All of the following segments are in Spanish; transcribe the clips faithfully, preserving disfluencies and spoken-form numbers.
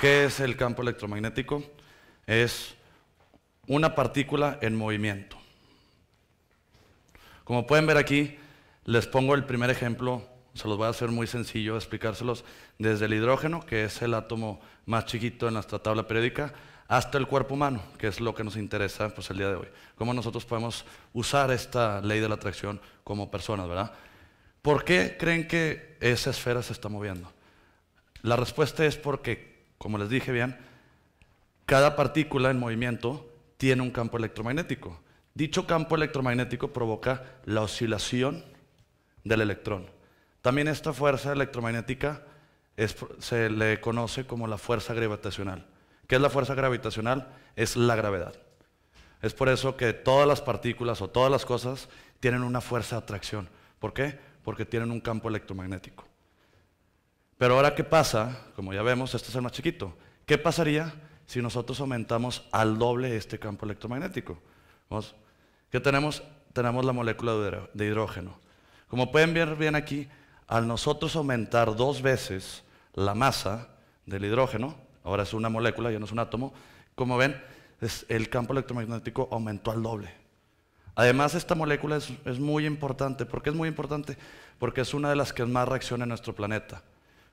¿Qué es el campo electromagnético? Es una partícula en movimiento. Como pueden ver aquí, les pongo el primer ejemplo, se los voy a hacer muy sencillo explicárselos, desde el hidrógeno, que es el átomo más chiquito en nuestra tabla periódica, hasta el cuerpo humano, que es lo que nos interesa pues, el día de hoy. Cómo nosotros podemos usar esta ley de la atracción como personas, ¿verdad? ¿Por qué creen que esa esfera se está moviendo? La respuesta es porque, como les dije bien, cada partícula en movimiento tiene un campo electromagnético. Dicho campo electromagnético provoca la oscilación del electrón. También esta fuerza electromagnética es, se le conoce como la fuerza gravitacional. ¿Qué es la fuerza gravitacional? Es la gravedad. Es por eso que todas las partículas o todas las cosas tienen una fuerza de atracción. ¿Por qué? Porque tienen un campo electromagnético. Pero ahora, ¿qué pasa? Como ya vemos, este es el más chiquito. ¿Qué pasaría si nosotros aumentamos al doble este campo electromagnético? ¿Qué tenemos? Tenemos la molécula de hidrógeno. Como pueden ver bien aquí, al nosotros aumentar dos veces la masa del hidrógeno, ahora es una molécula, ya no es un átomo. Como ven, es el campo electromagnético aumentó al doble. Además, esta molécula es, es muy importante. ¿Por qué es muy importante? Porque es una de las que más reacciona en nuestro planeta.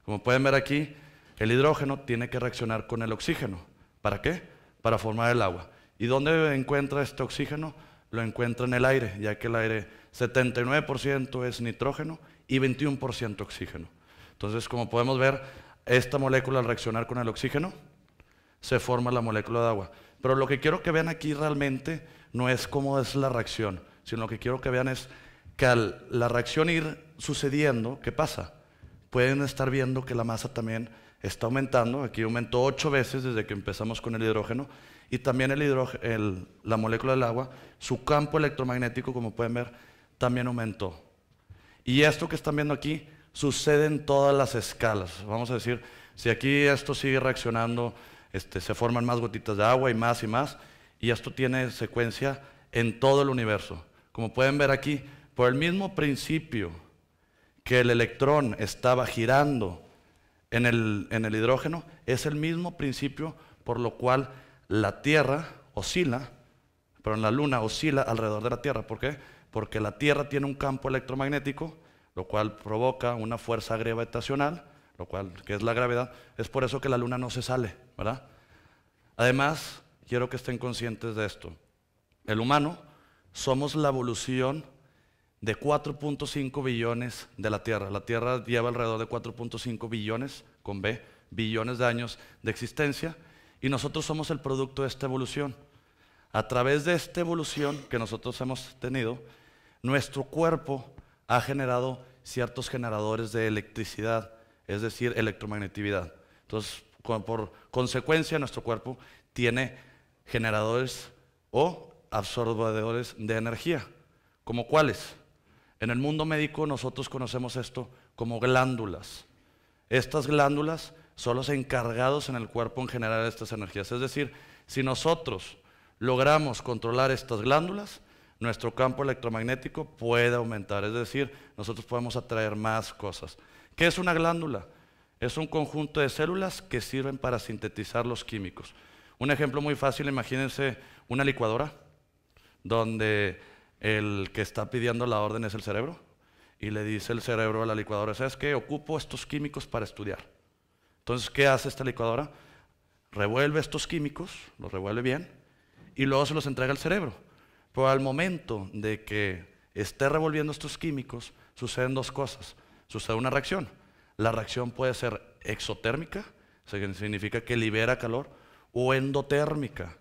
Como pueden ver aquí, el hidrógeno tiene que reaccionar con el oxígeno. ¿Para qué? Para formar el agua. ¿Y dónde encuentra este oxígeno? Lo encuentra en el aire, ya que el aire setenta y nueve por ciento es nitrógeno y veintiuno por ciento oxígeno. Entonces, como podemos ver, esta molécula al reaccionar con el oxígeno se forma la molécula de agua. Pero lo que quiero que vean aquí realmente no es cómo es la reacción, sino lo que quiero que vean es que al la reacción ir sucediendo, ¿qué pasa? Pueden estar viendo que la masa también está aumentando. Aquí aumentó ocho veces desde que empezamos con el hidrógeno. Y también el hidrógeno, el, la molécula del agua, su campo electromagnético, como pueden ver, también aumentó. Y esto que están viendo aquí sucede en todas las escalas. Vamos a decir, si aquí esto sigue reaccionando, este, se forman más gotitas de agua y más y más, y esto tiene secuencia en todo el universo. Como pueden ver aquí, por el mismo principio que el electrón estaba girando en el, en el hidrógeno, es el mismo principio por lo cual la Tierra oscila, pero la Luna oscila alrededor de la Tierra. ¿Por qué? Porque la Tierra tiene un campo electromagnético, lo cual provoca una fuerza gravitacional, lo cual, que es la gravedad, es por eso que la Luna no se sale, ¿verdad? Además, quiero que estén conscientes de esto. El humano somos la evolución de cuatro punto cinco billones de la Tierra. La Tierra lleva alrededor de cuatro punto cinco billones, con B, billones de años de existencia, y nosotros somos el producto de esta evolución. A través de esta evolución que nosotros hemos tenido, nuestro cuerpo ha generado ciertos generadores de electricidad, es decir, electromagnetividad. Entonces, por consecuencia, nuestro cuerpo tiene generadores o absorbedores de energía. ¿Como cuáles? En el mundo médico nosotros conocemos esto como glándulas. Estas glándulas son los encargados en el cuerpo en generar estas energías. Es decir, si nosotros logramos controlar estas glándulas, nuestro campo electromagnético puede aumentar, es decir, nosotros podemos atraer más cosas. ¿Qué es una glándula? Es un conjunto de células que sirven para sintetizar los químicos. Un ejemplo muy fácil, imagínense una licuadora, donde el que está pidiendo la orden es el cerebro, y le dice el cerebro a la licuadora, ¿sabes qué? Ocupo estos químicos para estudiar. Entonces, ¿qué hace esta licuadora? Revuelve estos químicos, los revuelve bien, y luego se los entrega al cerebro. Pero al momento de que esté revolviendo estos químicos, suceden dos cosas. Sucede una reacción. La reacción puede ser exotérmica, que significa que libera calor, o endotérmica,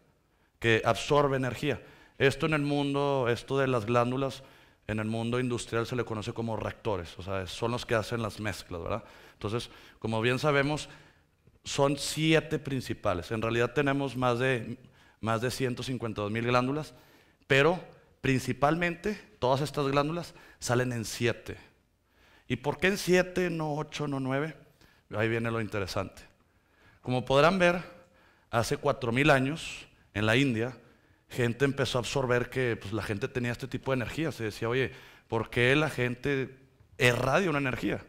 que absorbe energía. Esto en el mundo, esto de las glándulas, en el mundo industrial se le conoce como reactores, o sea, son los que hacen las mezclas, ¿verdad? Entonces, como bien sabemos, son siete principales. En realidad tenemos más de, más de ciento cincuenta y dos mil glándulas, pero principalmente todas estas glándulas salen en siete. ¿Y por qué en siete, no ocho, no nueve? Ahí viene lo interesante. Como podrán ver, hace cuatro mil años en la India, gente empezó a absorber que pues, la gente tenía este tipo de energía. Se decía, oye, ¿por qué la gente irradia una energía?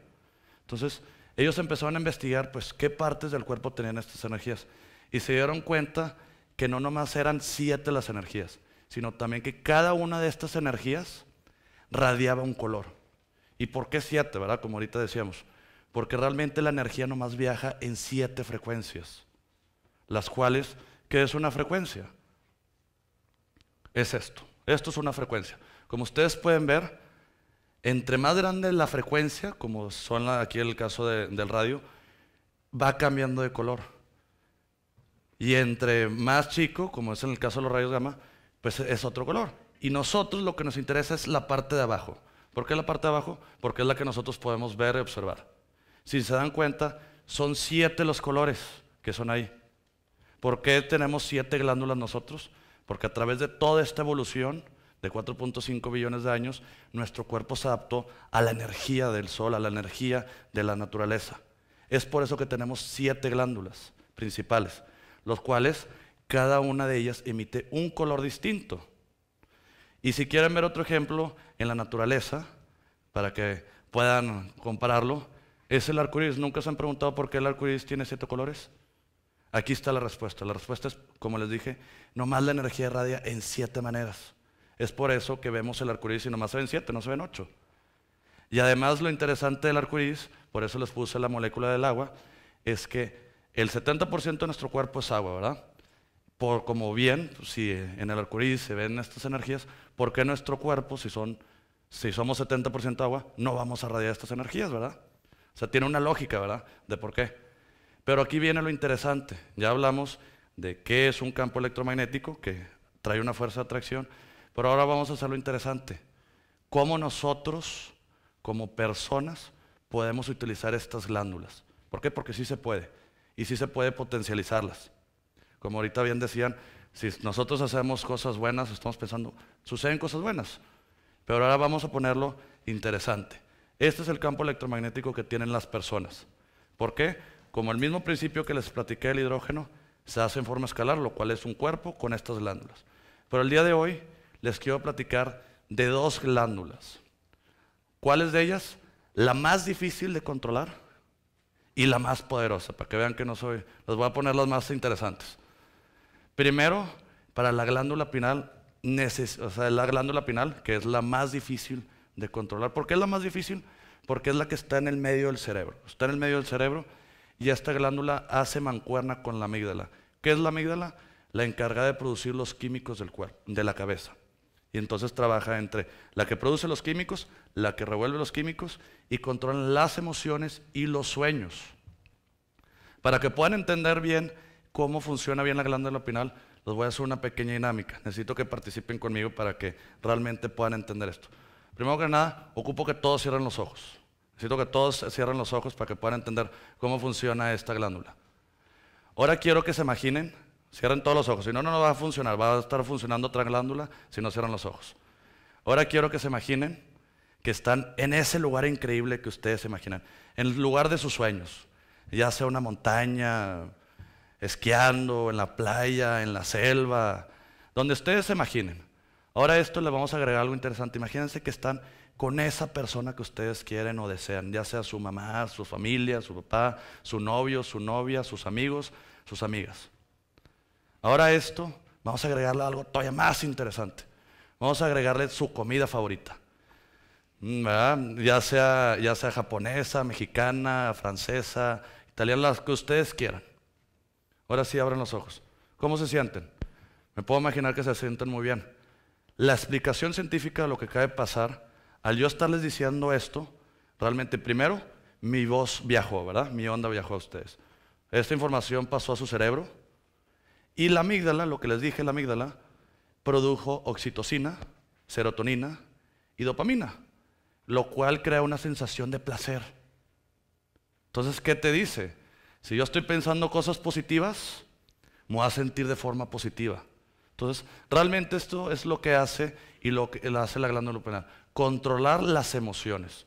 Entonces, ellos empezaron a investigar pues qué partes del cuerpo tenían estas energías y se dieron cuenta que no nomás eran siete las energías, sino también que cada una de estas energías radiaba un color. ¿Y por qué siete, verdad? Como ahorita decíamos, porque realmente la energía nomás viaja en siete frecuencias, las cuales, ¿qué es una frecuencia? Es esto, esto es una frecuencia. Como ustedes pueden ver, entre más grande la frecuencia, como son aquí el caso de, del radio, va cambiando de color. Y entre más chico, como es en el caso de los rayos gamma, pues es otro color. Y nosotros lo que nos interesa es la parte de abajo. ¿Por qué la parte de abajo? Porque es la que nosotros podemos ver y observar. Si se dan cuenta, son siete los colores que son ahí. ¿Por qué tenemos siete glándulas nosotros? Porque a través de toda esta evolución de cuatro punto cinco billones de años, nuestro cuerpo se adaptó a la energía del sol, a la energía de la naturaleza. Es por eso que tenemos siete glándulas principales, los cuales cada una de ellas emite un color distinto. Y si quieren ver otro ejemplo en la naturaleza, para que puedan compararlo, es el arcoíris. ¿Nunca se han preguntado por qué el arcoíris tiene siete colores? Aquí está la respuesta. La respuesta es, como les dije, nomás la energía irradia en siete maneras. Es por eso que vemos el arcoíris y nomás se ven siete, no se ven ocho. Y además lo interesante del arcoíris, por eso les puse la molécula del agua, es que el setenta por ciento de nuestro cuerpo es agua, ¿verdad? Por, como bien, si en el arcoíris se ven estas energías, ¿por qué nuestro cuerpo, si, son, si somos setenta por ciento agua, no vamos a radiar estas energías, ¿verdad? O sea, tiene una lógica, ¿verdad?, de por qué. Pero aquí viene lo interesante. Ya hablamos de qué es un campo electromagnético, que trae una fuerza de atracción, pero ahora vamos a hacer lo interesante. ¿Cómo nosotros, como personas, podemos utilizar estas glándulas? ¿Por qué? Porque sí se puede. Y sí se puede potencializarlas. Como ahorita bien decían, si nosotros hacemos cosas buenas, estamos pensando, suceden cosas buenas. Pero ahora vamos a ponerlo interesante. Este es el campo electromagnético que tienen las personas. ¿Por qué? Como el mismo principio que les platiqué del hidrógeno, se hace en forma escalar, lo cual es un cuerpo con estas glándulas. Pero el día de hoy les quiero platicar de dos glándulas. ¿Cuáles de ellas? La más difícil de controlar y la más poderosa, para que vean que no soy... Les voy a poner las más interesantes. Primero, para la glándula pineal, neces... o sea, la glándula pineal, que es la más difícil de controlar. ¿Por qué es la más difícil? Porque es la que está en el medio del cerebro. Está en el medio del cerebro y esta glándula hace mancuerna con la amígdala. ¿Qué es la amígdala? La encargada de producir los químicos del cuerpo, de la cabeza. Y entonces trabaja entre la que produce los químicos, la que revuelve los químicos y controlan las emociones y los sueños. Para que puedan entender bien cómo funciona bien la glándula pineal, les voy a hacer una pequeña dinámica. Necesito que participen conmigo para que realmente puedan entender esto. Primero que nada, ocupo que todos cierren los ojos. Necesito que todos cierren los ojos para que puedan entender cómo funciona esta glándula. Ahora quiero que se imaginen, cierren todos los ojos, si no, no va a funcionar, va a estar funcionando otra glándula si no cierran los ojos. Ahora quiero que se imaginen que están en ese lugar increíble que ustedes se imaginan, en el lugar de sus sueños, ya sea una montaña, esquiando, en la playa, en la selva, donde ustedes se imaginen. Ahora a esto le vamos a agregar algo interesante. Imagínense que están con esa persona que ustedes quieren o desean, ya sea su mamá, su familia, su papá, su novio, su novia, sus amigos, sus amigas. Ahora a esto vamos a agregarle algo todavía más interesante. Vamos a agregarle su comida favorita, ¿verdad? Ya sea, ya sea japonesa, mexicana, francesa, italiana, las que ustedes quieran. Ahora sí abren los ojos. ¿Cómo se sienten? Me puedo imaginar que se sienten muy bien. La explicación científica de lo que acaba de pasar, al yo estarles diciendo esto, realmente primero mi voz viajó, ¿verdad? Mi onda viajó a ustedes. Esta información pasó a su cerebro. Y la amígdala, lo que les dije, la amígdala produjo oxitocina, serotonina y dopamina, lo cual crea una sensación de placer. Entonces, ¿qué te dice? Si yo estoy pensando cosas positivas, me voy a sentir de forma positiva. Entonces, realmente esto es lo que hace y lo que hace la glándula pineal, controlar las emociones.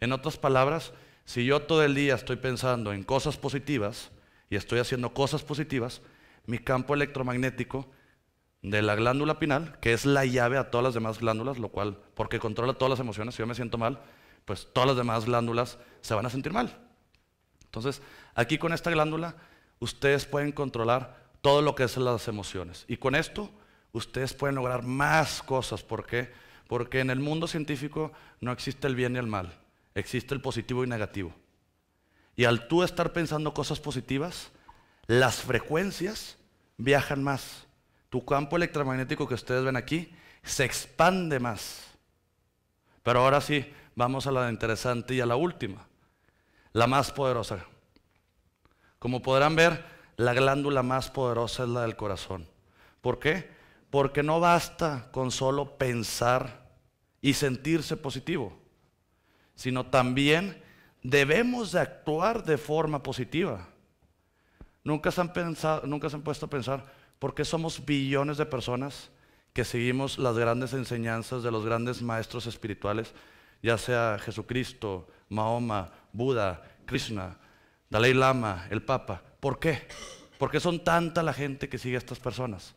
En otras palabras, si yo todo el día estoy pensando en cosas positivas y estoy haciendo cosas positivas, mi campo electromagnético de la glándula pineal, que es la llave a todas las demás glándulas, lo cual, porque controla todas las emociones, si yo me siento mal, pues todas las demás glándulas se van a sentir mal. Entonces, aquí con esta glándula, ustedes pueden controlar todo lo que son las emociones. Y con esto, ustedes pueden lograr más cosas. ¿Por qué? Porque en el mundo científico no existe el bien ni el mal. Existe el positivo y negativo. Y al tú estar pensando cosas positivas, las frecuencias viajan más. Tu campo electromagnético que ustedes ven aquí se expande más. Pero ahora sí, vamos a la interesante y a la última, la más poderosa. Como podrán ver, la glándula más poderosa es la del corazón. ¿Por qué? Porque no basta con solo pensar y sentirse positivo, sino también debemos de actuar de forma positiva. Nunca se han pensado, nunca se han puesto a pensar por qué somos billones de personas que seguimos las grandes enseñanzas de los grandes maestros espirituales, ya sea Jesucristo, Mahoma, Buda, Krishna, Dalai Lama, el Papa. ¿Por qué? ¿Por qué son tanta la gente que sigue a estas personas?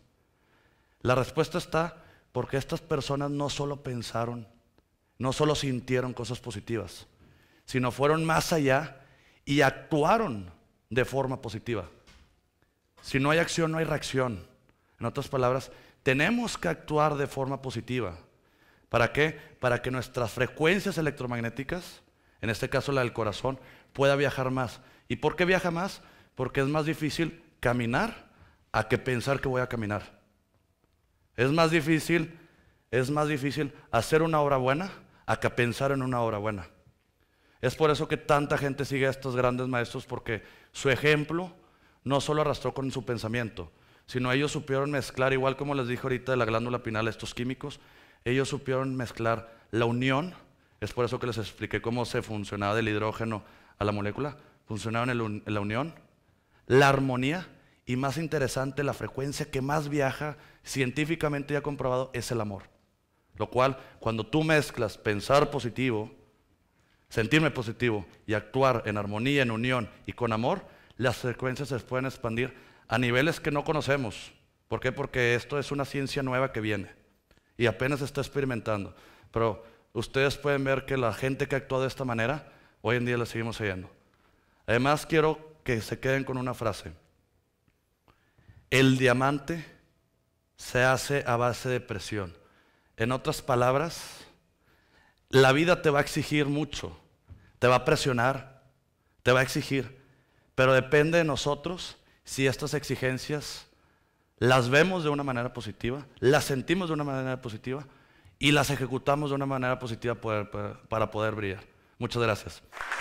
La respuesta está porque estas personas no solo pensaron, no solo sintieron cosas positivas, sino fueron más allá y actuaron de forma positiva. Si no hay acción, no hay reacción. En otras palabras, tenemos que actuar de forma positiva. ¿Para qué? Para que nuestras frecuencias electromagnéticas, en este caso la del corazón, pueda viajar más. ¿Y por qué viaja más? Porque es más difícil caminar a que pensar que voy a caminar. Es más difícil, es más difícil hacer una obra buena a que pensar en una obra buena. Es por eso que tanta gente sigue a estos grandes maestros, porque su ejemplo no solo arrastró con su pensamiento, sino ellos supieron mezclar, igual como les dije ahorita de la glándula pineal, estos químicos, ellos supieron mezclar la unión. Es por eso que les expliqué cómo se funcionaba del hidrógeno a la molécula. Funcionaba en la unión, la armonía y, más interesante, la frecuencia que más viaja, científicamente ya comprobado, es el amor. Lo cual, cuando tú mezclas pensar positivo, sentirme positivo y actuar en armonía, en unión y con amor, las frecuencias se pueden expandir a niveles que no conocemos. ¿Por qué? Porque esto es una ciencia nueva que viene y apenas se está experimentando. Pero ustedes pueden ver que la gente que actúa de esta manera, hoy en día la seguimos siguiendo. Además, quiero que se queden con una frase. El diamante se hace a base de presión. En otras palabras, la vida te va a exigir mucho, te va a presionar, te va a exigir, pero depende de nosotros si estas exigencias las vemos de una manera positiva, las sentimos de una manera positiva y las ejecutamos de una manera positiva para poder brillar. Muchas gracias.